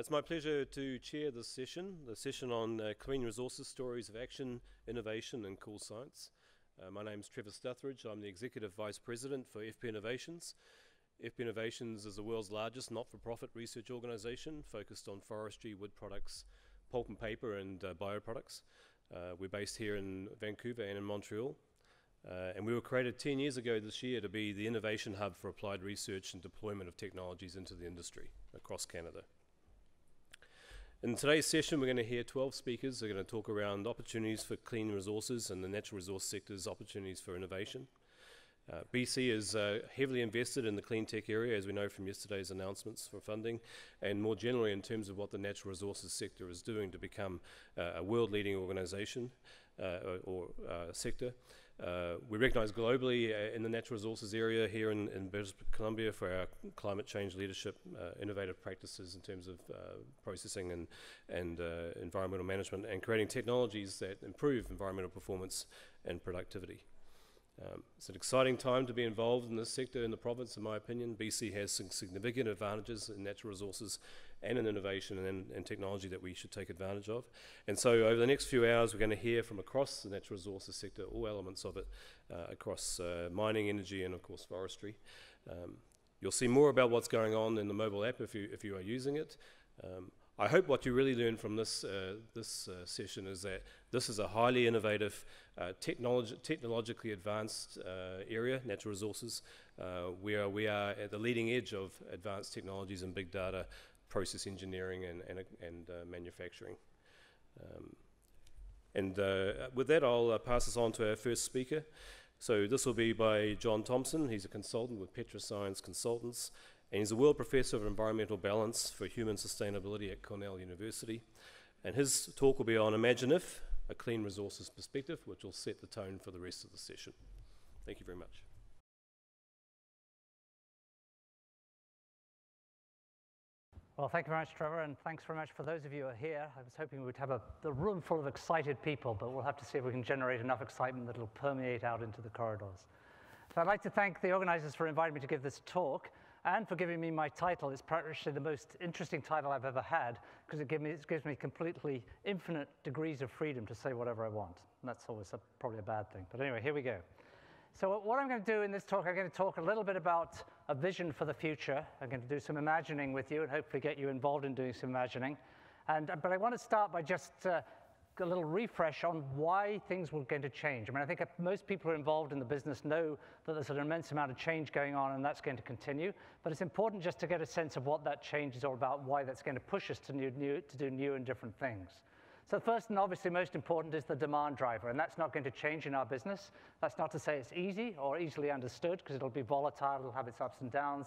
It's my pleasure to chair this session, the session on clean resources, stories of action, innovation and cool science. My name's Trevor Stuthridge. I'm the Executive Vice President for FP Innovations. FP Innovations is the world's largest not-for-profit research organisation focused on forestry, wood products, pulp and paper and bioproducts. We're based here in Vancouver and in Montreal. And we were created 10 years ago this year to be the innovation hub for applied research and deployment of technologies into the industry across Canada. In today's session, we're going to hear 12 speakers who are going to talk around opportunities for clean resources and the natural resource sector's opportunities for innovation. BC is heavily invested in the clean tech area, as we know from yesterday's announcements for funding, and more generally in terms of what the natural resources sector is doing to become a world-leading organisation or sector. We recognise globally in the natural resources area here in British Columbia for our climate change leadership, innovative practices in terms of processing and environmental management, and creating technologies that improve environmental performance and productivity. It's an exciting time to be involved in this sector in the province, in my opinion. BC has some significant advantages in natural resources and in innovation and technology that we should take advantage of. And so over the next few hours, we're going to hear from across the natural resources sector, all elements of it, across mining, energy, and of course forestry. You'll see more about what's going on in the mobile app if you are using it. I hope what you really learn from this, session is that this is a highly innovative, technologically advanced area, natural resources, where we are at the leading edge of advanced technologies in big data, process engineering and manufacturing. With that, I'll pass this on to our first speaker. So this will be by John Thompson. He's a consultant with Petra Science Consultants, and he's a World Professor of Environmental Balance for Human Sustainability at Cornell University. And his talk will be on Imagine If, a clean resources perspective, which will set the tone for the rest of the session. Thank you very much. Well, thank you very much, Trevor, and thanks very much for those of you who are here. I was hoping we'd have a room full of excited people, but we'll have to see if we can generate enough excitement that it'll permeate out into the corridors. So I'd like to thank the organizers for inviting me to give this talk, and for giving me my title. It's practically the most interesting title I've ever had, because it gives me completely infinite degrees of freedom to say whatever I want. And that's always probably a bad thing. But anyway, here we go. So what I'm going to do in this talk, I'm going to talk a little bit about a vision for the future. I'm going to do some imagining with you and hopefully get you involved in doing some imagining. But I want to start by just a little refresh on why things were going to change. I mean, I think most people who are involved in the business know that there's an immense amount of change going on, and that's going to continue. But it's important just to get a sense of what that change is all about, why that's going to push us to do new and different things. So first and obviously most important is the demand driver, and that's not going to change in our business. That's not to say it's easy or easily understood, because it'll be volatile, it'll have its ups and downs,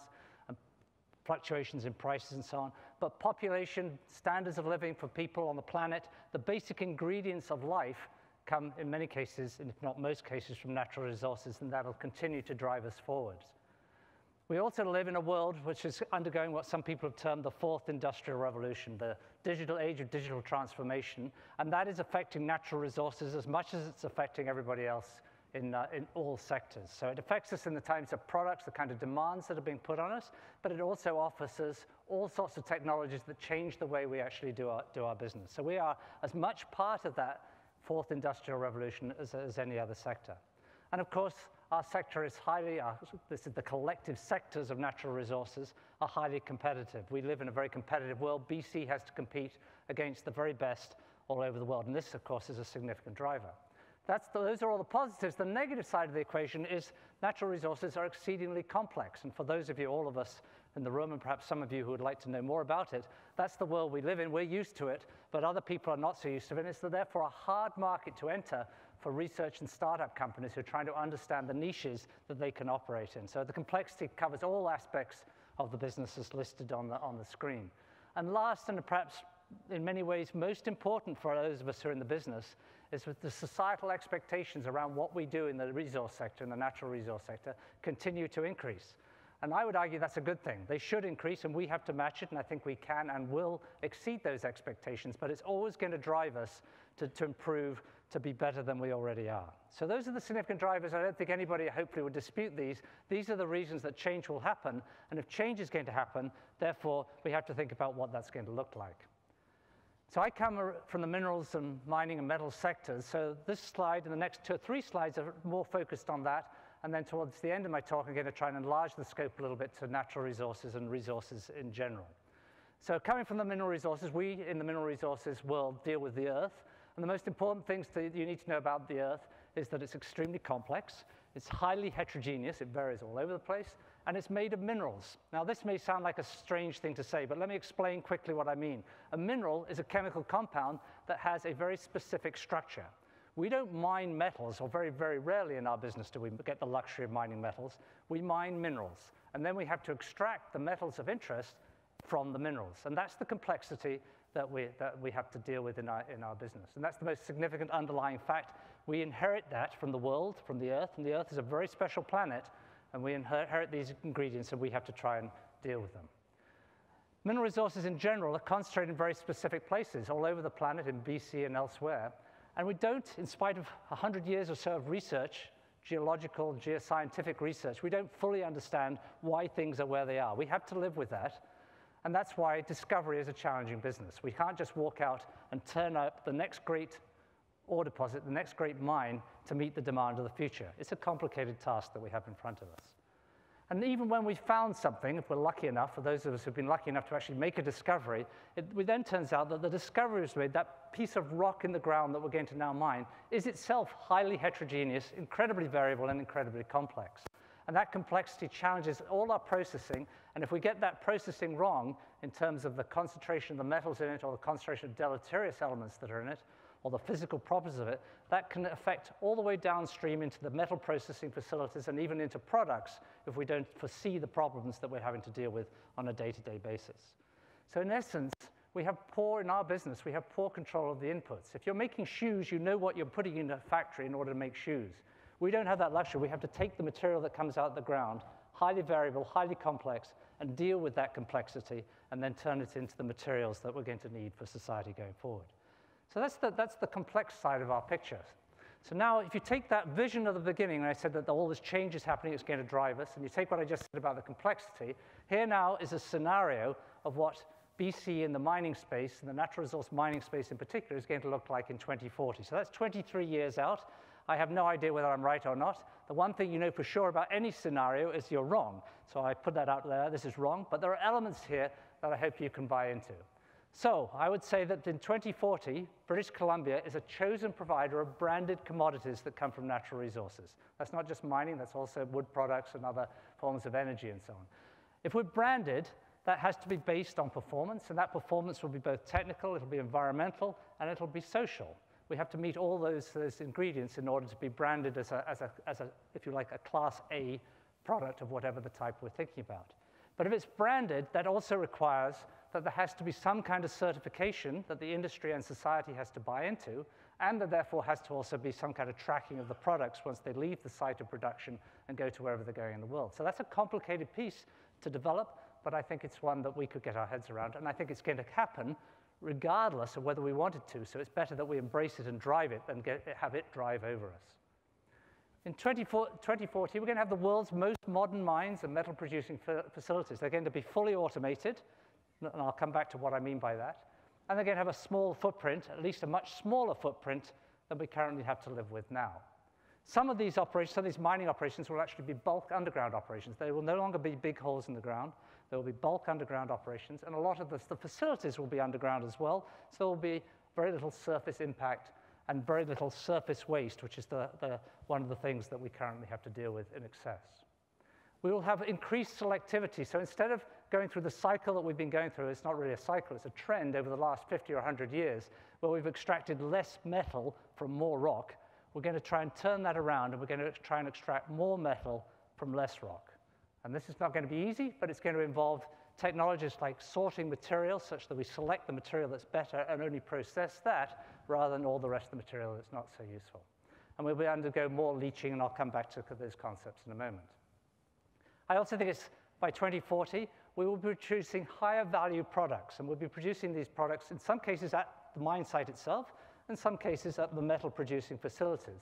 fluctuations in prices and so on, but population, standards of living for people on the planet, the basic ingredients of life come in many cases, and if not most cases, from natural resources, and that'll continue to drive us forward. We also live in a world which is undergoing what some people have termed the fourth industrial revolution, the digital age of digital transformation, and that is affecting natural resources as much as it's affecting everybody else in all sectors. So it affects us in the types of products, the kind of demands that are being put on us, but it also offers us all sorts of technologies that change the way we actually do our business. So we are as much part of that fourth industrial revolution as any other sector. And of course, our sector is highly, this is the collective sectors of natural resources, are highly competitive. We live in a very competitive world. BC has to compete against the very best all over the world. And this, of course, is a significant driver. Those are all the positives. The negative side of the equation is natural resources are exceedingly complex. And for those of you, all of us in the room, and perhaps some of you who would like to know more about it, that's the world we live in. We're used to it, but other people are not so used to it. And it's therefore a hard market to enter for research and startup companies who are trying to understand the niches that they can operate in. So the complexity covers all aspects of the businesses listed on the screen. And last, and perhaps in many ways most important for those of us who are in the business, is that the societal expectations around what we do in the resource sector, in the natural resource sector, continue to increase. And I would argue that's a good thing. They should increase, and we have to match it, and I think we can and will exceed those expectations, but it's always going to drive us to improve, to be better than we already are. So those are the significant drivers. I don't think anybody hopefully would dispute these. These are the reasons that change will happen. And if change is going to happen, therefore, we have to think about what that's going to look like. So I come from the minerals and mining and metal sectors. So this slide and the next 2 or 3 slides are more focused on that. And then towards the end of my talk, I'm going to try and enlarge the scope a little bit to natural resources and resources in general. So coming from the mineral resources, we in the mineral resources world deal with the earth. And the most important things that you need to know about the Earth is that it's extremely complex, it's highly heterogeneous, it varies all over the place, and it's made of minerals. Now, this may sound like a strange thing to say, but let me explain quickly what I mean. A mineral is a chemical compound that has a very specific structure. We don't mine metals, or very, very rarely in our business do we get the luxury of mining metals. We mine minerals, and then we have to extract the metals of interest from the minerals, and that's the complexity that we have to deal with in our business. And that's the most significant underlying fact. We inherit that from the world, from the Earth, and the Earth is a very special planet, and we inherit these ingredients, and we have to try and deal with them. Mineral resources in general are concentrated in very specific places all over the planet, in BC and elsewhere, and we don't, in spite of 100 years or so of research, geological, geoscientific research, we don't fully understand why things are where they are. We have to live with that. And that's why discovery is a challenging business. We can't just walk out and turn up the next great ore deposit, the next great mine, to meet the demand of the future. It's a complicated task that we have in front of us. And even when we found something, if we're lucky enough, for those of us who've been lucky enough to actually make a discovery, it then turns out that the discovery was made, that piece of rock in the ground that we're going to now mine, is itself highly heterogeneous, incredibly variable, and incredibly complex. And that complexity challenges all our processing. And if we get that processing wrong in terms of the concentration of the metals in it, or the concentration of deleterious elements that are in it, or the physical properties of it, that can affect all the way downstream into the metal processing facilities and even into products if we don't foresee the problems that we're having to deal with on a day-to-day basis. So in essence, we have poor, in our business, we have poor control of the inputs. If you're making shoes, you know what you're putting in a factory in order to make shoes. We don't have that luxury. We have to take the material that comes out of the ground, highly variable, highly complex, and deal with that complexity, and then turn it into the materials that we're going to need for society going forward. So that's the complex side of our picture. So now, if you take that vision of the beginning, and I said that all this change is happening, it's going to drive us, and you take what I just said about the complexity, here now is a scenario of what BC in the mining space, and the natural resource mining space in particular, is going to look like in 2040. So that's 23 years out. I have no idea whether I'm right or not. The one thing you know for sure about any scenario is you're wrong. So I put that out there, this is wrong, but there are elements here that I hope you can buy into. So I would say that in 2040, British Columbia is a chosen provider of branded commodities that come from natural resources. That's not just mining, that's also wood products and other forms of energy and so on. If we're branded, that has to be based on performance, and that performance will be both technical, it'll be environmental, and it'll be social. We have to meet all those ingredients in order to be branded as a, if you like, a class A product of whatever the type we're thinking about. But if it's branded, that also requires that there has to be some kind of certification that the industry and society has to buy into, and there therefore has to also be some kind of tracking of the products once they leave the site of production and go to wherever they're going in the world. So that's a complicated piece to develop, but I think it's one that we could get our heads around, and I think it's going to happen regardless of whether we wanted to, so it's better that we embrace it and drive it than have it drive over us. In 2040, we're going to have the world's most modern mines and metal-producing facilities. They're going to be fully automated, and I'll come back to what I mean by that, and they're going to have a small footprint, at least a much smaller footprint than we currently have to live with now. Some of these operations, some of these mining operations will actually be bulk underground operations. They will no longer be big holes in the ground. There will be bulk underground operations, and a lot of the facilities will be underground as well, so there will be very little surface impact and very little surface waste, which is one of the things that we currently have to deal with in excess. We will have increased selectivity, so instead of going through the cycle that we've been going through, it's not really a cycle, it's a trend over the last 50 or 100 years, where we've extracted less metal from more rock. We're going to try and turn that around, and we're going to try and extract more metal from less rock. And this is not going to be easy, but it's going to involve technologies like sorting materials such that we select the material that's better and only process that rather than all the rest of the material that's not so useful. And we'll undergo more leaching, and I'll come back to those concepts in a moment. I also think it's by 2040, we will be producing higher value products, and we'll be producing these products in some cases at the mine site itself, in some cases at the metal producing facilities.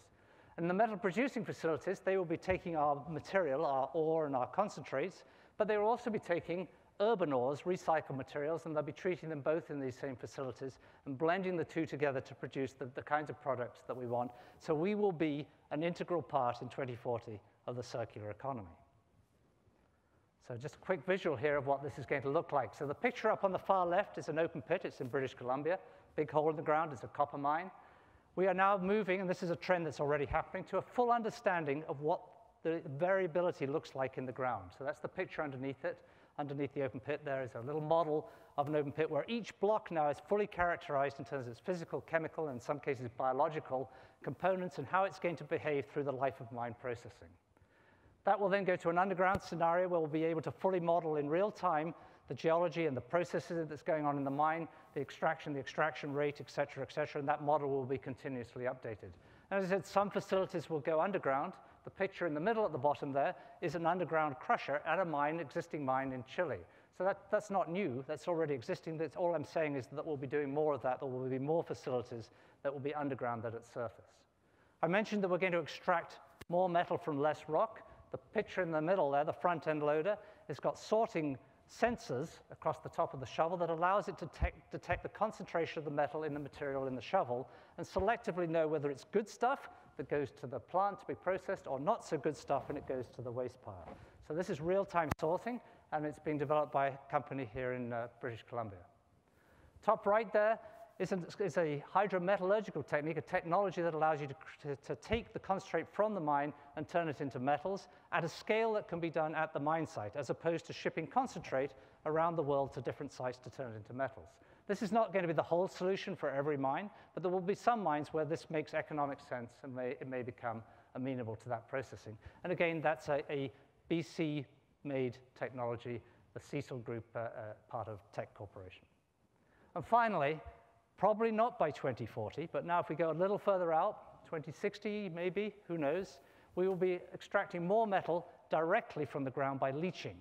In the metal producing facilities, they will be taking our material, our ore and our concentrates, but they will also be taking urban ores, recycled materials, and they'll be treating them both in these same facilities and blending the two together to produce the kinds of products that we want. So we will be an integral part in 2040 of the circular economy. So just a quick visual here of what this is going to look like. So the picture up on the far left is an open pit. It's in British Columbia. Big hole in the ground is a copper mine. We are now moving, and this is a trend that's already happening, to a full understanding of what the variability looks like in the ground. So that's the picture underneath it. Underneath the open pit, there is a little model of an open pit where each block now is fully characterized in terms of its physical, chemical, and in some cases biological components and how it's going to behave through the life of mine processing. That will then go to an underground scenario where we'll be able to fully model in real time the geology and the processes that's going on in the mine, the extraction rate, et cetera, and that model will be continuously updated. And as I said, some facilities will go underground. The picture in the middle at the bottom there is an underground crusher at a mine, existing mine in Chile. So that's not new, that's already existing. That's all I'm saying is that we'll be doing more of that. There will be more facilities that will be underground than at surface. I mentioned that we're going to extract more metal from less rock. The picture in the middle there, the front end loader, it's got sorting sensors across the top of the shovel that allows it to detect the concentration of the metal in the material in the shovel and selectively know whether it's good stuff that goes to the plant to be processed or not so good stuff and it goes to the waste pile. So this is real-time sorting and it's being developed by a company here in British Columbia. Top right there is a hydrometallurgical technique, a technology that allows you to take the concentrate from the mine and turn it into metals at a scale that can be done at the mine site, as opposed to shipping concentrate around the world to different sites to turn it into metals. This is not going to be the whole solution for every mine, but there will be some mines where this makes economic sense and it may become amenable to that processing. And again, that's a BC-made technology, the Cecil Group, part of Tech Corporation. And finally, probably not by 2040, but now if we go a little further out, 2060 maybe, who knows, we will be extracting more metal directly from the ground by leaching.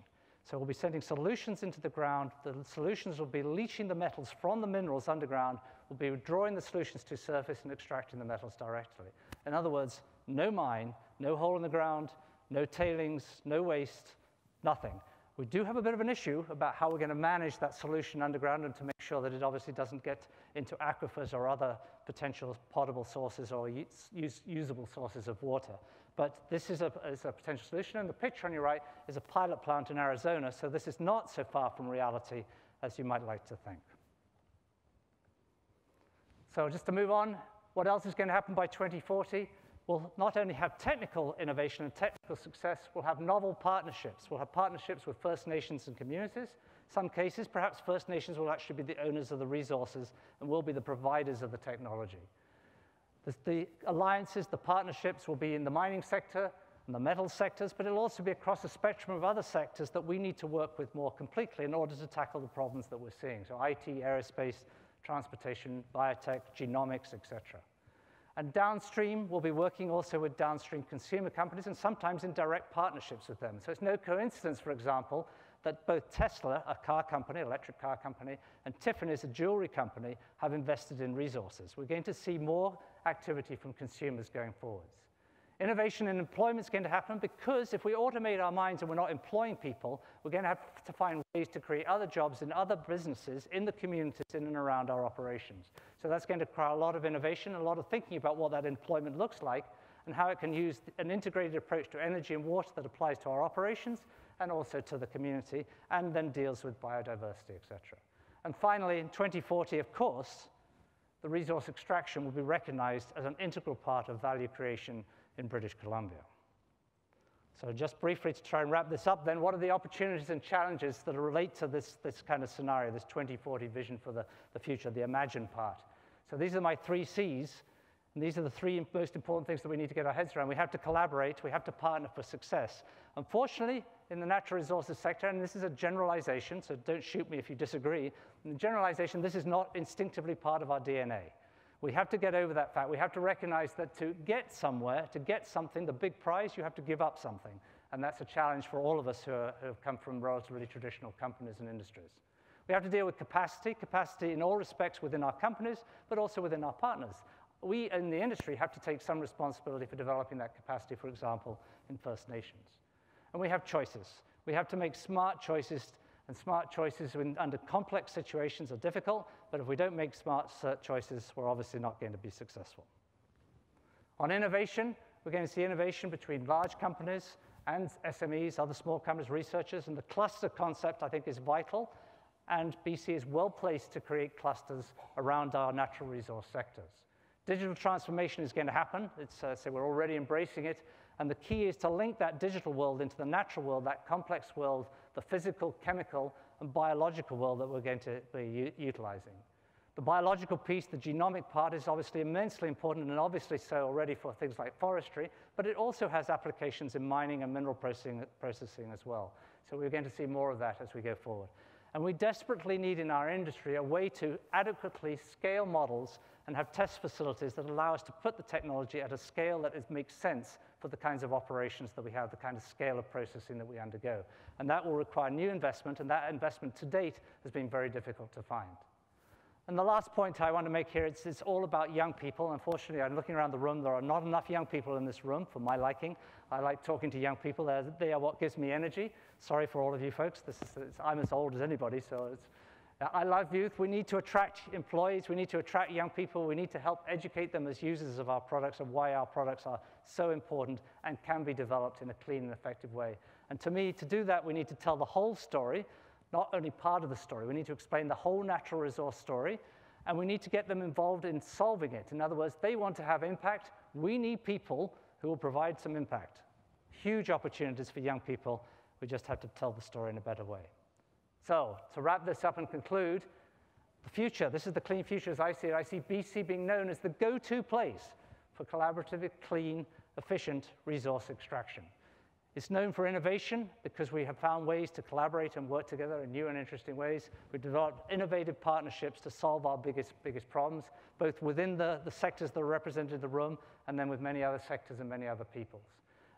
So we'll be sending solutions into the ground. The solutions will be leaching the metals from the minerals underground. We'll be withdrawing the solutions to surface and extracting the metals directly. In other words, no mine, no hole in the ground, no tailings, no waste, nothing. We do have a bit of an issue about how we're going to manage that solution underground and to make sure that it obviously doesn't get into aquifers or other potential potable sources or usable sources of water. But this is a potential solution. And the picture on your right is a pilot plant in Arizona. So this is not so far from reality as you might like to think. So just to move on, what else is going to happen by 2040? We'll not only have technical innovation and technical success, we'll have novel partnerships. We'll have partnerships with First Nations and communities. Some cases, perhaps First Nations will actually be the owners of the resources and will be the providers of the technology. The alliances, the partnerships will be in the mining sector and the metal sectors, but it'll also be across a spectrum of other sectors that we need to work with more completely in order to tackle the problems that we're seeing. So IT, aerospace, transportation, biotech, genomics, etc. And downstream, we'll be working also with downstream consumer companies and sometimes in direct partnerships with them. So it's no coincidence, for example, that both Tesla, a car company, electric car company, and Tiffany's, a jewelry company, have invested in resources. We're going to see more activity from consumers going forwards. Innovation and employment is going to happen because if we automate our mines and we're not employing people, we're going to have to find ways to create other jobs in other businesses in the communities in and around our operations. So that's going to require a lot of innovation, a lot of thinking about what that employment looks like and how it can use an integrated approach to energy and water that applies to our operations and also to the community and then deals with biodiversity, et cetera. And finally, in 2040, of course, the resource extraction will be recognized as an integral part of value creation in British Columbia. So just briefly to try and wrap this up then, what are the opportunities and challenges that relate to this kind of scenario, this 2040 vision for the future, the imagined part? So these are my 3 C's, and these are the 3 most important things that we need to get our heads around. We have to collaborate, we have to partner for success. Unfortunately, in the natural resources sector, and this is a generalization, so don't shoot me if you disagree, in the generalization, this is not instinctively part of our DNA. We have to get over that fact. We have to recognize that to get somewhere, to get something, the big prize, you have to give up something. And that's a challenge for all of us who have come from relatively traditional companies and industries. We have to deal with capacity in all respects within our companies, but also within our partners. We in the industry have to take some responsibility for developing that capacity, for example, in First Nations. And we have choices. We have to make smart choices, and smart choices under complex situations are difficult, but if we don't make smart choices, we're obviously not going to be successful. On innovation, we're going to see innovation between large companies and SMEs, other small companies, researchers, and the cluster concept, I think, is vital. And BC is well placed to create clusters around our natural resource sectors. Digital transformation is going to happen. So we're already embracing it. And the key is to link that digital world into the natural world, that complex world, the physical, chemical, and biological world that we're going to be utilizing. The biological piece, the genomic part, is obviously immensely important, and obviously so already for things like forestry, but it also has applications in mining and mineral processing as well. So we're going to see more of that as we go forward. And we desperately need in our industry a way to adequately scale models and have test facilities that allow us to put the technology at a scale that makes sense for the kinds of operations that we have, the kind of scale of processing that we undergo. And that will require new investment, and that investment to date has been very difficult to find. And the last point I want to make here is it's all about young people. Unfortunately, I'm looking around the room. There are not enough young people in this room for my liking. I like talking to young people. They are what gives me energy. Sorry for all of you folks. I'm as old as anybody, so I love youth. We need to attract employees. We need to attract young people. We need to help educate them as users of our products and why our products are so important and can be developed in a clean and effective way. And to me, to do that, we need to tell the whole story. Not only part of the story. We need to explain the whole natural resource story, and we need to get them involved in solving it. In other words, they want to have impact. We need people who will provide some impact. Huge opportunities for young people. We just have to tell the story in a better way. So to wrap this up and conclude, the future, this is the clean future as I see it. I see BC being known as the go-to place for collaborative, clean, efficient resource extraction. It's known for innovation because we have found ways to collaborate and work together in new and interesting ways. We've developed innovative partnerships to solve our biggest problems, both within the sectors that are represented in the room and then with many other sectors and many other peoples.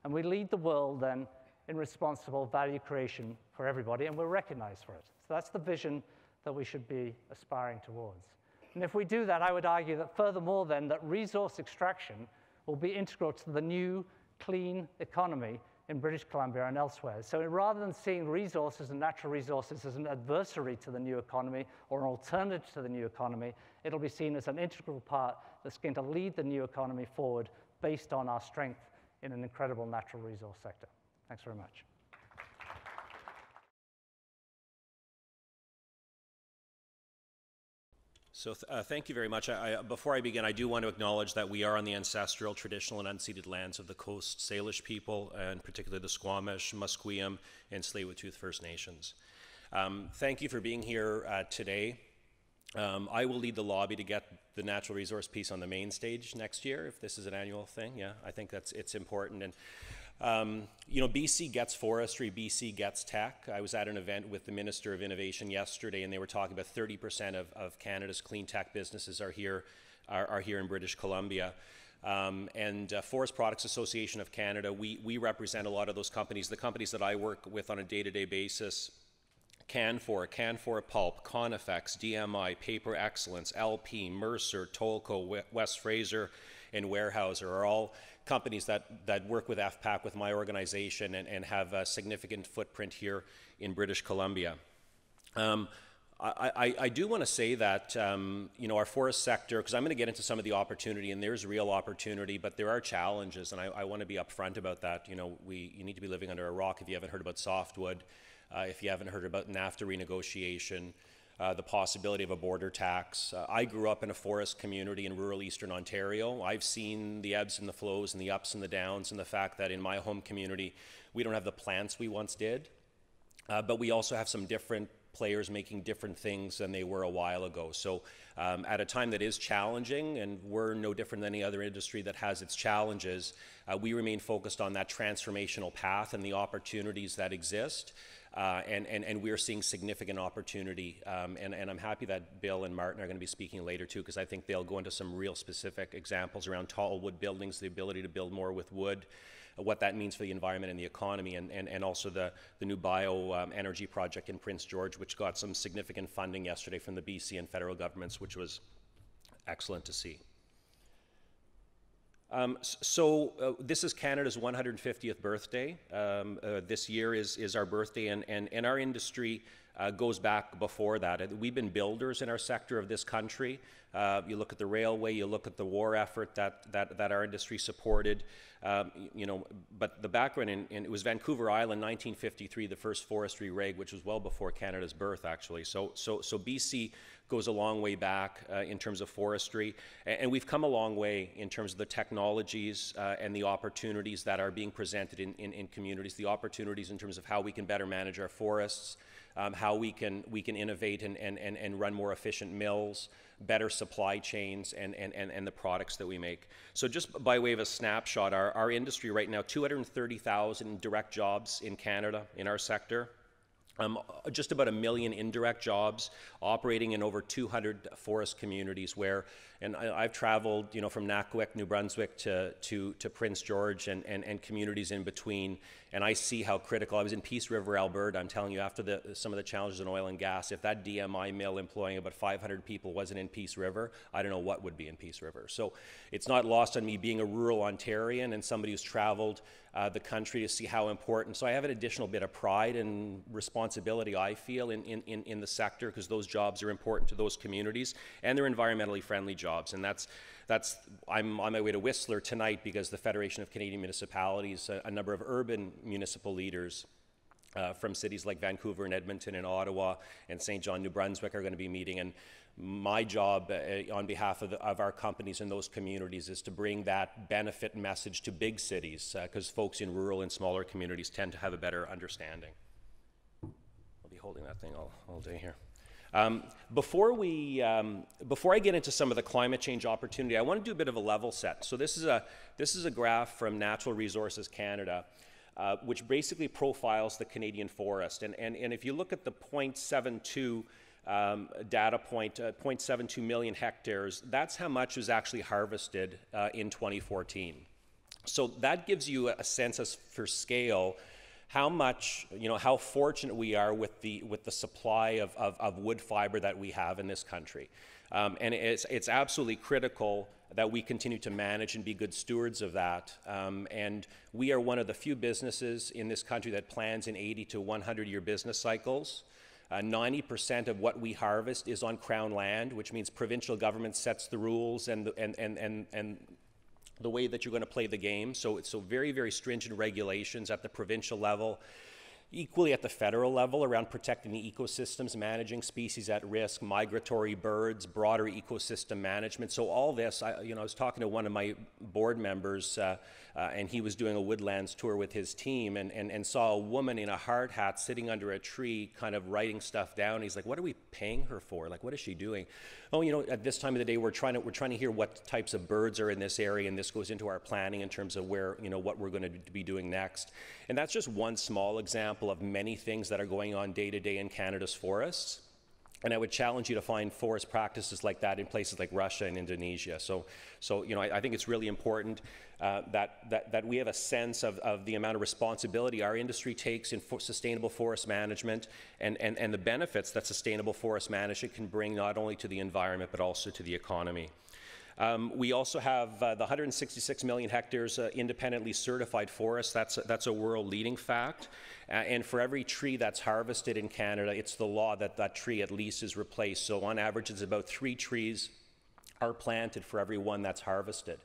And we lead the world then in responsible value creation for everybody, and we're recognized for it. So that's the vision that we should be aspiring towards. And if we do that, I would argue that furthermore then that resource extraction will be integral to the new clean economy in British Columbia and elsewhere. So rather than seeing resources and natural resources as an adversary to the new economy or an alternative to the new economy, it'll be seen as an integral part that's going to lead the new economy forward based on our strength in an incredible natural resource sector. Thanks very much. So thank you very much. Before I begin, I do want to acknowledge that we are on the ancestral, traditional, and unceded lands of the Coast Salish people, and particularly the Squamish, Musqueam, and Tsleil-Waututh First Nations. Thank you for being here today. I will lead the lobby to get the natural resource piece on the main stage next year, if this is an annual thing. Yeah, I think it's important. And you know, BC gets forestry, BC gets tech. I was at an event with the Minister of Innovation yesterday, and they were talking about 30% of Canada's clean tech businesses are here in British Columbia. Forest Products Association of Canada, we represent a lot of those companies. The companies that I work with on a day-to-day basis: Canfor Pulp, Conifex, DMI, Paper Excellence, LP, Mercer, Tolko, West Fraser, and Weyerhaeuser are all companies that work with FPAC, with my organization, and have a significant footprint here in British Columbia. I do want to say that you know, our forest sector, because I'm going to get into some of the opportunity, and there's real opportunity, but there are challenges, and I want to be upfront about that. You know, you need to be living under a rock if you haven't heard about softwood, if you haven't heard about NAFTA renegotiation, the possibility of a border tax. I grew up in a forest community in rural eastern Ontario. I've seen the ebbs and the flows and the ups and the downs, and the fact that in my home community, we don't have the plants we once did, but we also have some different players making different things than they were a while ago. So at a time that is challenging, and we're no different than any other industry that has its challenges, we remain focused on that transformational path and the opportunities that exist. And we're seeing significant opportunity, and I'm happy that Bill and Martin are going to be speaking later too, because I think they'll go into some real specific examples around tall wood buildings, the ability to build more with wood, what that means for the environment and the economy, and also the new bio energy project in Prince George, which got some significant funding yesterday from the BC and federal governments, which was excellent to see. This is Canada's 150th birthday. This year is our birthday, and our industry goes back before that. We've been builders in our sector of this country. You look at the railway, you look at the war effort that our industry supported. But the background, it was Vancouver Island, 1953, the first forestry rig, which was well before Canada's birth, actually. So BC goes a long way back in terms of forestry, and we've come a long way in terms of the technologies and the opportunities that are being presented in communities, the opportunities in terms of how we can better manage our forests, how we can innovate and run more efficient mills, better supply chains, and the products that we make. So just by way of a snapshot, our industry right now, 230,000 direct jobs in Canada in our sector, just about 1 million indirect jobs, operating in over 200 forest communities. I've traveled, from Nechako, New Brunswick to Prince George and communities in between, and I see how critical. I was in Peace River, Alberta. I'm telling you, after some of the challenges in oil and gas, if that DMI mill employing about 500 people wasn't in Peace River, I don't know what would be in Peace River. So it's not lost on me, being a rural Ontarian and somebody who's traveled the country, to see how important. So I have an additional bit of pride and responsibility, I feel, in the sector, because those jobs are important to those communities, and they're environmentally friendly jobs. And I'm on my way to Whistler tonight, because the Federation of Canadian Municipalities, a number of urban municipal leaders from cities like Vancouver and Edmonton and Ottawa and St. John, New Brunswick, are going to be meeting. And my job on behalf of our companies in those communities is to bring that benefit message to big cities, because folks in rural and smaller communities tend to have a better understanding. I'll be holding that thing all day here. Before I get into some of the climate change opportunity, I want to do a bit of a level set. So this is a graph from Natural Resources Canada, which basically profiles the Canadian forest. And if you look at the 0.72 data point, 0.72 million hectares, that's how much was actually harvested in 2014. So that gives you a sense as for scale, how much, how fortunate we are with the supply of wood fiber that we have in this country. And it's absolutely critical that we continue to manage and be good stewards of that. And we are one of the few businesses in this country that plans in 80 to 100-year business cycles. 90% of what we harvest is on Crown land, which means provincial government sets the rules and the way that you're going to play the game. So it's very, very stringent regulations at the provincial level, equally at the federal level, around protecting the ecosystems, managing species at risk, migratory birds, broader ecosystem management. So all this, I was talking to one of my board members, and he was doing a woodlands tour with his team, and saw a woman in a hard hat sitting under a tree, kind of writing stuff down. He's like, "What are we paying her for? Like, what is she doing?" "Oh, at this time of the day, we're trying to hear what types of birds are in this area, and this goes into our planning in terms of where, what we're going to be doing next." And that's just one small example of many things that are going on day to day in Canada's forests. And I would challenge you to find forest practices like that in places like Russia and Indonesia. So I think it's really important that we have a sense of the amount of responsibility our industry takes in sustainable forest management and the benefits that sustainable forest management can bring, not only to the environment but also to the economy. We also have the 166 million hectares independently certified forest. That's a world-leading fact. And for every tree that's harvested in Canada, it's the law that tree at least is replaced. So on average, it's about 3 trees are planted for every one that's harvested.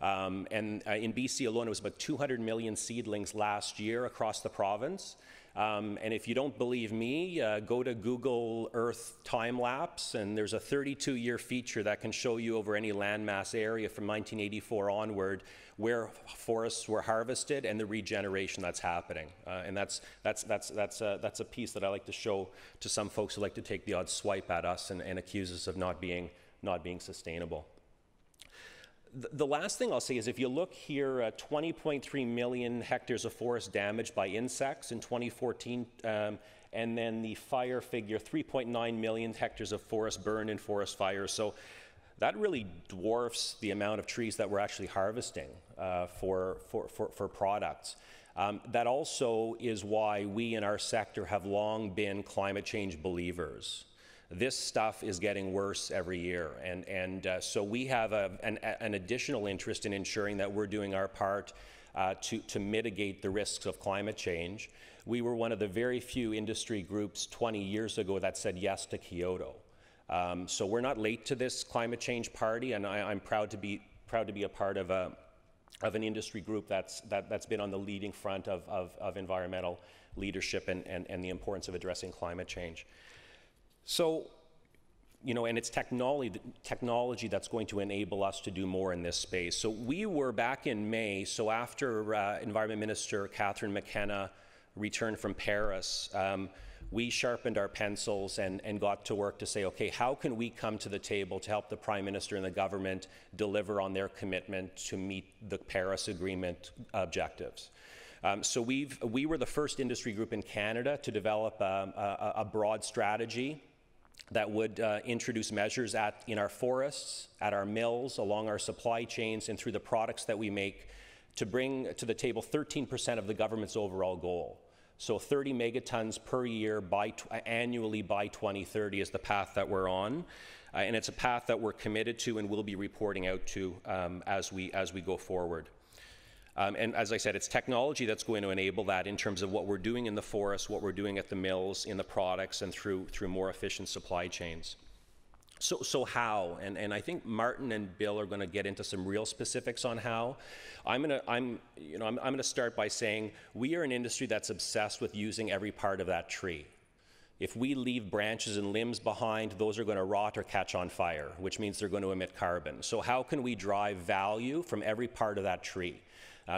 In BC alone, it was about 200 million seedlings last year across the province. And if you don't believe me, go to Google Earth time-lapse, and there's a 32-year feature that can show you over any landmass area from 1984 onward where forests were harvested and the regeneration that's happening. And that's a piece that I like to show to some folks who like to take the odd swipe at us and accuse us of not being sustainable. The last thing I'll say is, if you look here, 20.3 million hectares of forest damaged by insects in 2014, and then the fire figure, 3.9 million hectares of forest burned in forest fires. So that really dwarfs the amount of trees that we're actually harvesting for products. That also is why we in our sector have long been climate change believers. This stuff is getting worse every year, and so we have an additional interest in ensuring that we're doing our part to mitigate the risks of climate change. We were one of the very few industry groups 20 years ago that said yes to Kyoto. So we're not late to this climate change party, and I'm proud to be a part of an industry group that's been on the leading front of environmental leadership and the importance of addressing climate change. So, you know, and it's technology that's going to enable us to do more in this space. So we were back in May, so after Environment Minister Catherine McKenna returned from Paris, we sharpened our pencils and got to work to say, okay, how can we come to the table to help the Prime Minister and the government deliver on their commitment to meet the Paris Agreement objectives? So we were the first industry group in Canada to develop a broad strategy that would introduce measures in our forests, at our mills, along our supply chains, and through the products that we make to bring to the table 13% of the government's overall goal. So 30 megatons per year annually by 2030 is the path that we're on, and it's a path that we're committed to and will be reporting out to as we go forward. And as I said, it's technology that's going to enable that in terms of what we're doing in the forest, what we're doing at the mills, in the products, and through more efficient supply chains. So how? And I think Martin and Bill are going to get into some real specifics on how. I'm going to start by saying we are an industry that's obsessed with using every part of that tree. If we leave branches and limbs behind, those are going to rot or catch on fire, which means they're going to emit carbon. So how can we drive value from every part of that tree?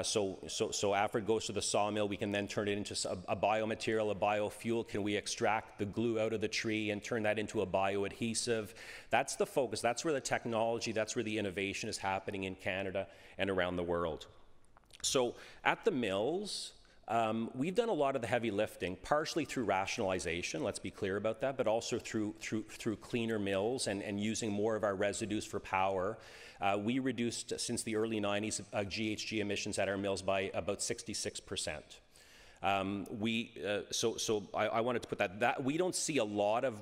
So after it goes to the sawmill, we can then turn it into a biomaterial, a biofuel. Can we extract the glue out of the tree and turn that into a bioadhesive? That's the focus. That's where the technology, that's where the innovation is happening in Canada and around the world. So at the mills, we've done a lot of the heavy lifting, partially through rationalization, let's be clear about that, but also through cleaner mills and using more of our residues for power. We reduced, since the early 90s, GHG emissions at our mills by about 66%. So I wanted to put that we don't see a lot of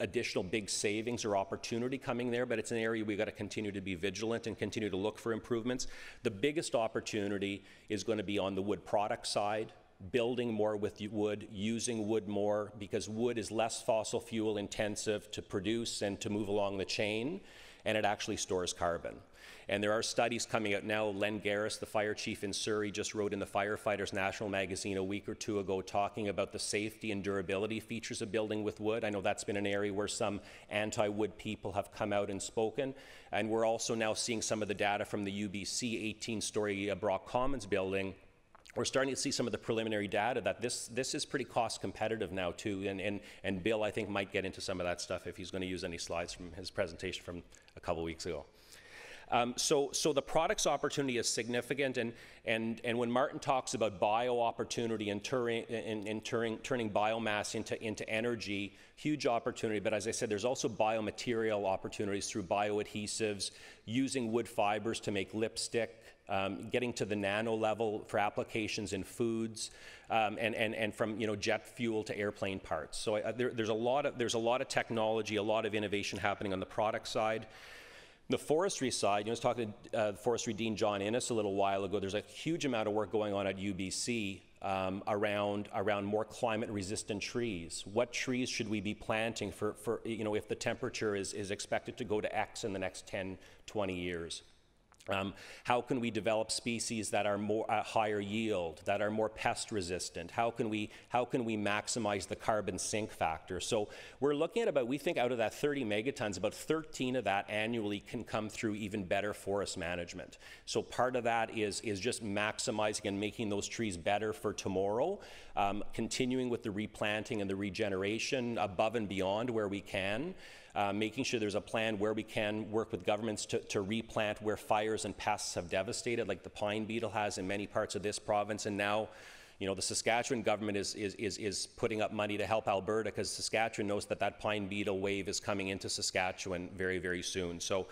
additional big savings or opportunity coming there, but it's an area we've got to continue to be vigilant and continue to look for improvements. The biggest opportunity is going to be on the wood product side, building more with wood, using wood more, because wood is less fossil fuel intensive to produce and to move along the chain, and it actually stores carbon. And there are studies coming out now. Len Garis, the fire chief in Surrey, just wrote in the Firefighters National magazine a week or two ago talking about the safety and durability features of building with wood. I know that's been an area where some anti-wood people have come out and spoken. And we're also now seeing some of the data from the UBC 18-story Brock Commons building. We're starting to see some of the preliminary data that this is pretty cost competitive now too, and Bill, I think, might get into some of that stuff if he's going to use any slides from his presentation from a couple weeks ago. So the products opportunity is significant, and when Martin talks about bio opportunity and turning biomass into energy, huge opportunity. But as I said, there's also biomaterial opportunities through bioadhesives, using wood fibers to make lipstick, getting to the nano level for applications in foods, and from, you know, jet fuel to airplane parts. So there's a lot of technology, a lot of innovation happening on the product side. The forestry side, I was talking to Forestry Dean John Innes a little while ago. There's a huge amount of work going on at UBC around more climate-resistant trees. What trees should we be planting for you know, if the temperature is expected to go to X in the next 10, 20 years? How can we develop species that are more higher yield, that are more pest resistant? How can we maximize the carbon sink factor? So we're looking at about, we think out of that 30 megatons, about 13 of that annually can come through even better forest management. So part of that is just maximizing and making those trees better for tomorrow, continuing with the replanting and the regeneration above and beyond where we can. Making sure there's a plan where we can work with governments to replant where fires and pests have devastated, like the pine beetle has in many parts of this province. And now, You know, the Saskatchewan government is putting up money to help Alberta, because Saskatchewan knows that that pine beetle wave is coming into Saskatchewan very, very soon. So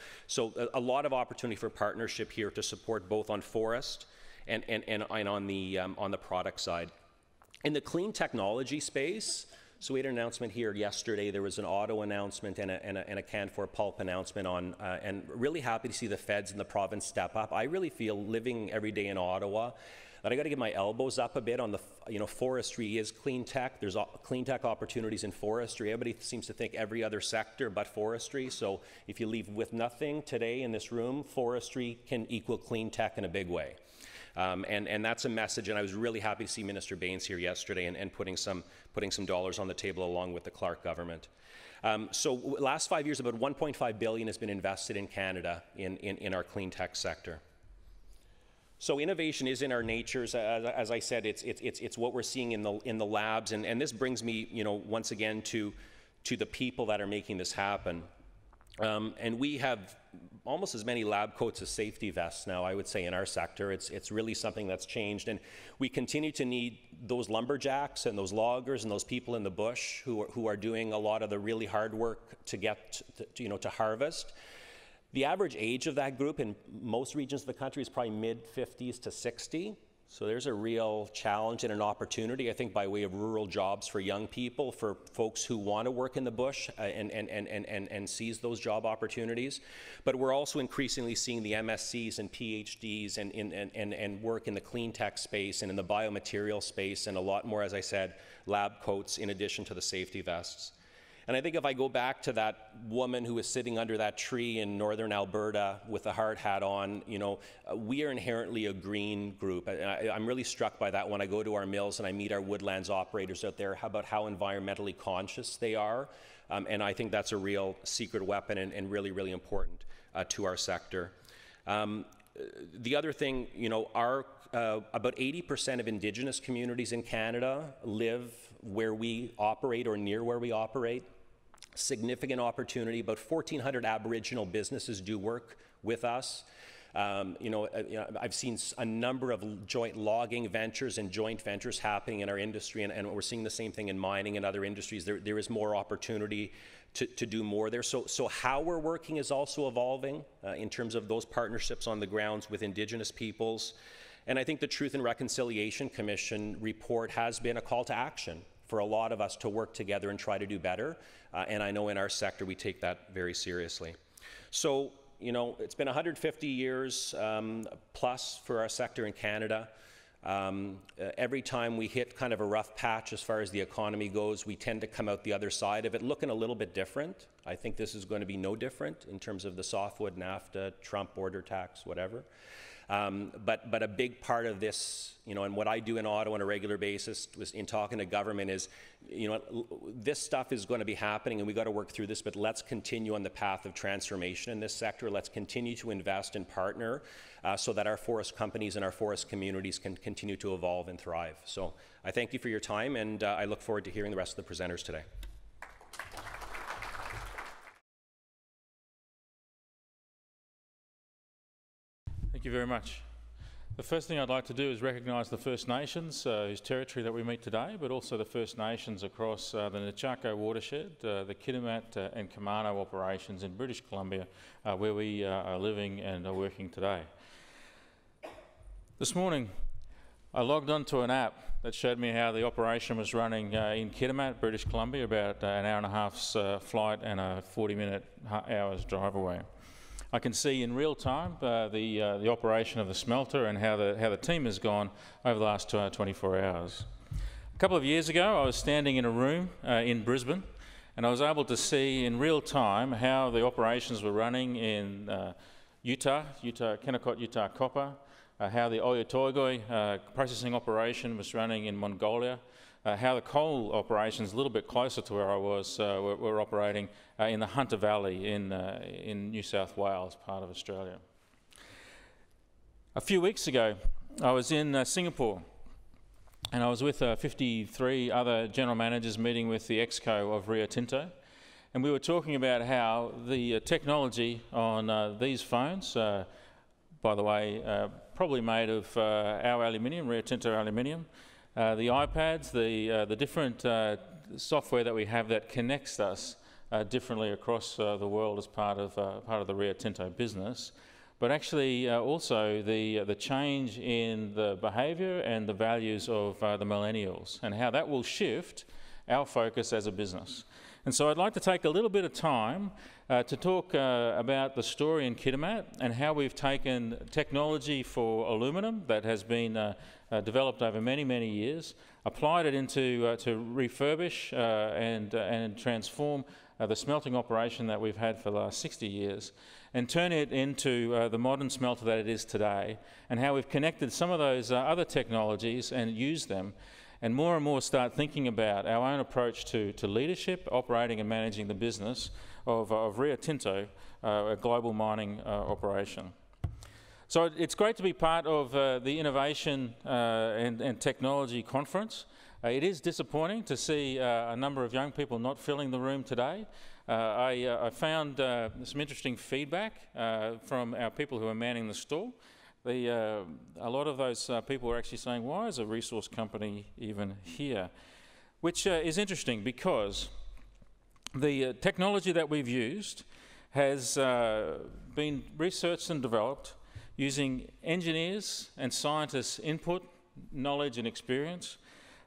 a lot of opportunity for partnership here to support both on forest and on the product side. In the clean technology space, so we had an announcement here yesterday. There was an auto announcement and a Canfor pulp announcement on, and really happy to see the feds and the province step up. I really feel, living every day in Ottawa, that I got to get my elbows up a bit on the, you know, forestry is clean tech. There's clean tech opportunities in forestry. Everybody seems to think every other sector but forestry. So if you leave with nothing today in this room, forestry can equal clean tech in a big way. And that's a message, and I was really happy to see Minister Baines here yesterday and putting some dollars on the table along with the Clark government. So last 5 years, about $1.5 billion has been invested in Canada in our clean tech sector. So innovation is in our natures. As I said, it's what we're seeing in the labs, and this brings me, you know, once again to the people that are making this happen. And we have almost as many lab coats as safety vests now, I would say, in our sector. It's really something that's changed, and we continue to need those lumberjacks and those loggers and those people in the bush who are doing a lot of the really hard work to get to harvest. The average age of that group in most regions of the country is probably mid-50s to 60. So there's a real challenge and an opportunity, I think, by way of rural jobs for young people, for folks who want to work in the bush and seize those job opportunities. But we're also increasingly seeing the MSCs and PhDs and work in the clean tech space and in the biomaterial space, and a lot more, as I said, lab coats in addition to the safety vests. And I think if I go back to that woman who was sitting under that tree in northern Alberta with a hard hat on, you know, we are inherently a green group. I'm really struck by that when I go to our mills and I meet our woodlands operators out there about how environmentally conscious they are. And I think that's a real secret weapon and really, really important to our sector. The other thing, you know, about 80% of Indigenous communities in Canada live where we operate or near where we operate. Significant opportunity. About 1,400 Aboriginal businesses do work with us. I've seen a number of joint logging ventures and joint ventures happening in our industry, and we're seeing the same thing in mining and other industries. There is more opportunity to do more there. So how we're working is also evolving in terms of those partnerships on the grounds with Indigenous peoples. And I think the Truth and Reconciliation Commission report has been a call to action for a lot of us to work together and try to do better. And I know in our sector we take that very seriously. So, you know, it's been 150 years plus for our sector in Canada. Every time we hit kind of a rough patch as far as the economy goes, we tend to come out the other side of it looking a little bit different. I think this is going to be no different in terms of the softwood, NAFTA, Trump border tax, whatever. But a big part of this, you know, and what I do in Ottawa on a regular basis in talking to government is, you know, this stuff is going to be happening and we got to work through this, but let's continue on the path of transformation in this sector. Let's continue to invest and partner so that our forest companies and our forest communities can continue to evolve and thrive. So I thank you for your time, and I look forward to hearing the rest of the presenters today. Thank you very much. The first thing I'd like to do is recognise the First Nations, whose territory that we meet today, but also the First Nations across the Nechako watershed, the Kitimat and Kamano operations in British Columbia, where we are living and are working today. This morning, I logged onto an app that showed me how the operation was running in Kitimat, British Columbia, about an hour and a half's flight and a 40-minute hour's drive away. I can see in real time the operation of the smelter and how the team has gone over the last 24 hours. A couple of years ago, I was standing in a room in Brisbane, and I was able to see in real time how the operations were running in Utah, Kennecott, Utah Copper, how the Oyu Tolgoi processing operation was running in Mongolia, how the coal operations, a little bit closer to where I was, were operating in the Hunter Valley in New South Wales, part of Australia. A few weeks ago, I was in Singapore, and I was with 53 other general managers meeting with the ExCo of Rio Tinto, and we were talking about how the technology on these phones, by the way, probably made of our aluminium, Rio Tinto aluminium, The iPads, the different software that we have that connects us differently across the world as part of the Rio Tinto business, but actually also the change in the behaviour and the values of the millennials and how that will shift our focus as a business. And so I'd like to take a little bit of time to talk about the story in Kitimat and how we've taken technology for aluminium that has been developed over many, many years, applied it into to refurbish and transform the smelting operation that we've had for the last 60 years and turn it into the modern smelter that it is today, and how we've connected some of those other technologies and used them, and more start thinking about our own approach to leadership, operating and managing the business of Rio Tinto, a global mining operation. So it's great to be part of the Innovation and Technology Conference. It is disappointing to see a number of young people not filling the room today. I found some interesting feedback from our people who are manning the stall. A lot of those people were actually saying, why is a resource company even here? Which is interesting, because the technology that we've used has been researched and developed using engineers and scientists' input, knowledge and experience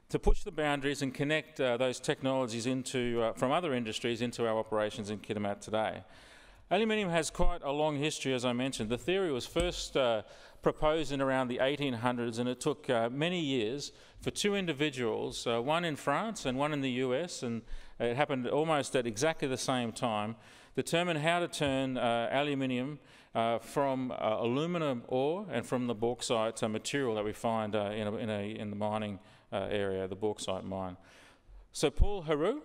to push the boundaries and connect those technologies into, from other industries into our operations in Kitimat today. Aluminium has quite a long history, as I mentioned. The theory was first proposed in around the 1800s, and it took many years for two individuals, one in France and one in the US, and it happened almost at exactly the same time, determine how to turn aluminium from aluminum ore and from the bauxite material that we find in the mining area, the bauxite mine. So Paul Héroux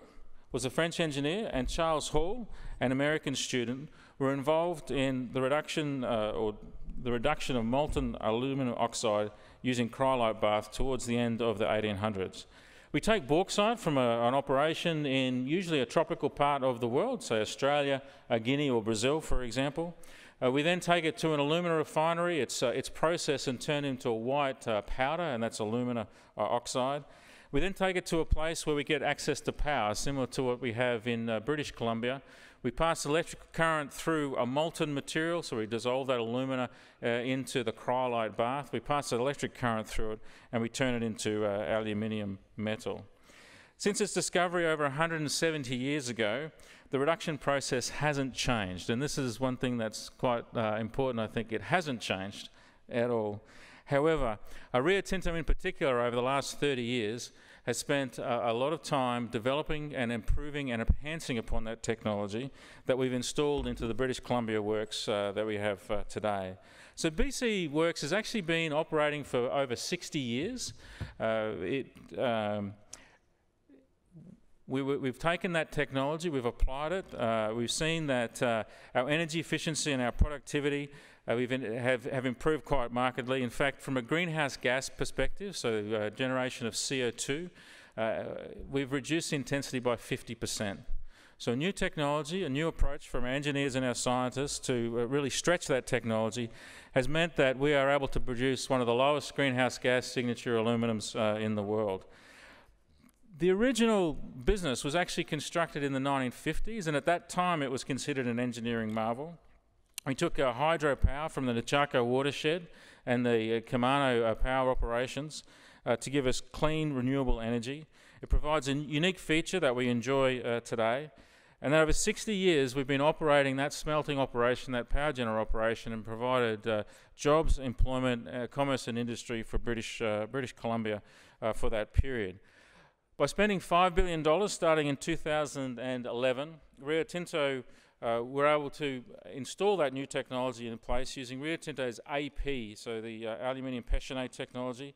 was a French engineer, and Charles Hall, an American student, were involved in the reduction of molten aluminum oxide using cryolite bath towards the end of the 1800s. We take bauxite from an operation in usually a tropical part of the world, say Australia, Guinea or Brazil, for example. We then take it to an alumina refinery. It's processed and turned into a white powder, and that's alumina oxide. We then take it to a place where we get access to power, similar to what we have in British Columbia. We pass electrical current through a molten material, so we dissolve that alumina into the cryolite bath. We pass the electric current through it, and we turn it into aluminium metal. Since its discovery over 170 years ago, the reduction process hasn't changed, and this is one thing that's quite important, I think. It hasn't changed at all. However, Rio Tinto in particular over the last 30 years has spent a lot of time developing and improving and enhancing upon that technology that we've installed into the British Columbia works that we have today. So BC Works has actually been operating for over 60 years. We've taken that technology, we've applied it, we've seen that our energy efficiency and our productivity have improved quite markedly. In fact, from a greenhouse gas perspective, so generation of CO2, we've reduced intensity by 50%. So new technology, a new approach from our engineers and our scientists to really stretch that technology has meant that we are able to produce one of the lowest greenhouse gas signature aluminums in the world. The original business was actually constructed in the 1950s, and at that time it was considered an engineering marvel. We took hydropower from the Nechako watershed and the Kamano power operations to give us clean, renewable energy. It provides a unique feature that we enjoy today. And over 60 years, we've been operating that smelting operation, that power generator operation, and provided jobs, employment, commerce and industry for British Columbia for that period. By spending $5 billion starting in 2011, Rio Tinto we're able to install that new technology in place using Rio Tinto's AP, so the aluminium pectinate technology,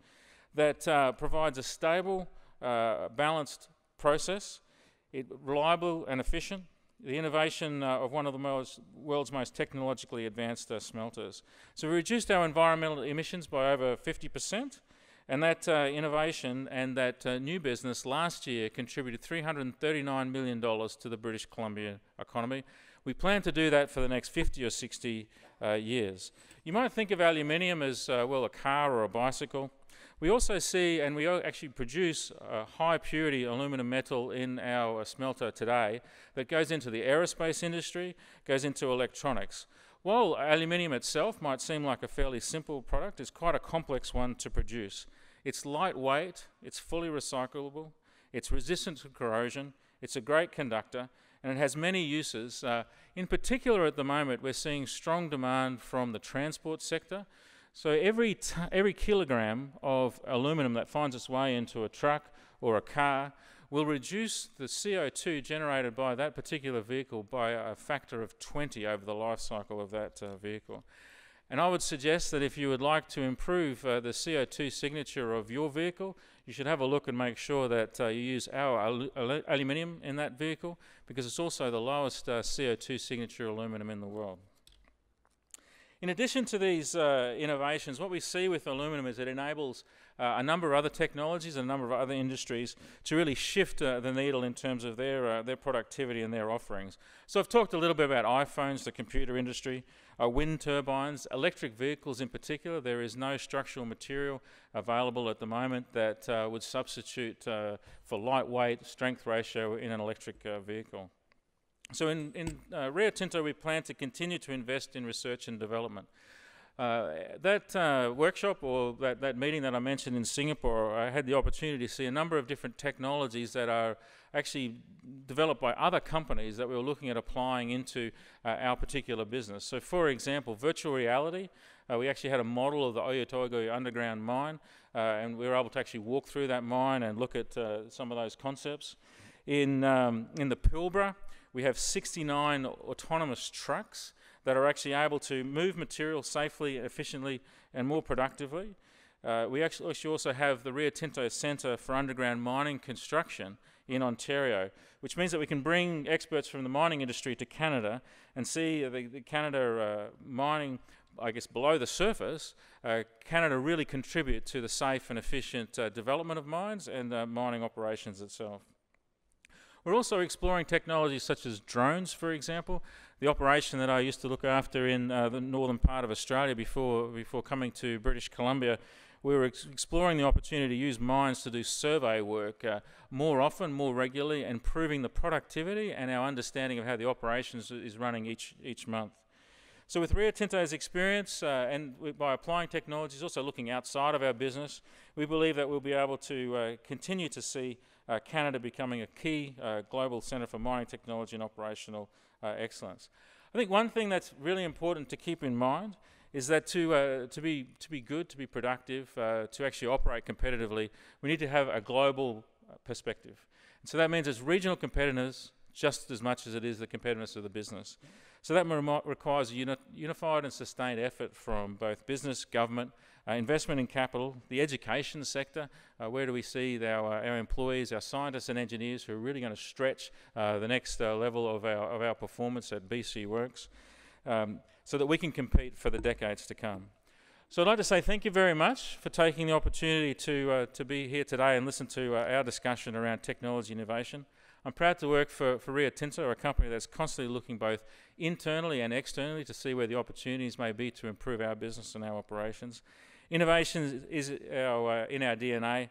that provides a stable, balanced process, reliable and efficient, the innovation of one of the world's most technologically advanced smelters. So we reduced our environmental emissions by over 50%, and that innovation and that new business last year contributed $339 million to the British Columbia economy. We plan to do that for the next 50 or 60 years. You might think of aluminium as, well, a car or a bicycle. We also see, and we actually produce high purity aluminum metal in our smelter today that goes into the aerospace industry, goes into electronics. While aluminium itself might seem like a fairly simple product, it's quite a complex one to produce. It's lightweight, it's fully recyclable, it's resistant to corrosion, it's a great conductor, and it has many uses. In particular at the moment, we're seeing strong demand from the transport sector. So every kilogram of aluminum that finds its way into a truck or a car will reduce the CO2 generated by that particular vehicle by a factor of 20 over the life cycle of that vehicle. And I would suggest that if you would like to improve the CO2 signature of your vehicle, you should have a look and make sure that you use our aluminium in that vehicle, because it's also the lowest CO2 signature aluminum in the world. In addition to these innovations, what we see with aluminum is it enables a number of other technologies and a number of other industries to really shift the needle in terms of their productivity and their offerings. So I've talked a little bit about iPhones, the computer industry, wind turbines, electric vehicles in particular. There is no structural material available at the moment that would substitute for lightweight, strength ratio in an electric vehicle. So in Rio Tinto, we plan to continue to invest in research and development. That workshop or that meeting that I mentioned in Singapore, I had the opportunity to see a number of different technologies that are actually developed by other companies that we were looking at applying into our particular business. So for example, virtual reality. We actually had a model of the Oyu Tolgoi underground mine, and we were able to actually walk through that mine and look at some of those concepts. In the Pilbara, we have 69 autonomous trucks that are actually able to move material safely, efficiently, and more productively. We actually also have the Rio Tinto Centre for Underground Mining Construction in Ontario, which means that we can bring experts from the mining industry to Canada and see the Canada mining, I guess, below the surface. Canada really contribute to the safe and efficient development of mines and mining operations itself. We're also exploring technologies such as drones, for example. The operation that I used to look after in the northern part of Australia before coming to British Columbia, we were exploring the opportunity to use mines to do survey work more often, more regularly, improving the productivity and our understanding of how the operations is running each month. So with Rio Tinto's experience and by applying technologies, also looking outside of our business, we believe that we'll be able to continue to see Canada becoming a key global centre for mining technology and operational excellence. I think one thing that's really important to keep in mind is that to be good, to be productive, to actually operate competitively, we need to have a global perspective. And so that means it's regional competitiveness just as much as it is the competitiveness of the business. So that requires a unified and sustained effort from both business, government, investment in capital, the education sector. Where do we see our employees, our scientists and engineers who are really going to stretch the next level of our performance at BC Works so that we can compete for the decades to come. So I'd like to say thank you very much for taking the opportunity to be here today and listen to our discussion around technology innovation. I'm proud to work for Rio Tinto, a company that's constantly looking both internally and externally to see where the opportunities may be to improve our business and our operations. Innovation is in our DNA.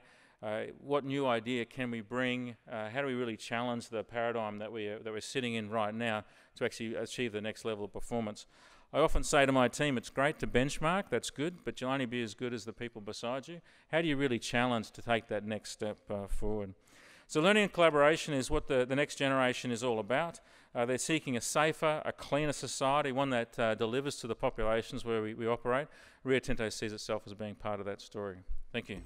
What new idea can we bring? How do we really challenge the paradigm that we're sitting in right now to actually achieve the next level of performance? I often say to my team, it's great to benchmark, that's good, but you'll only be as good as the people beside you. How do you really challenge to take that next step forward? So learning and collaboration is what the next generation is all about. They're seeking a safer, a cleaner society, one that delivers to the populations where we operate. Rio Tinto sees itself as being part of that story. Thank you.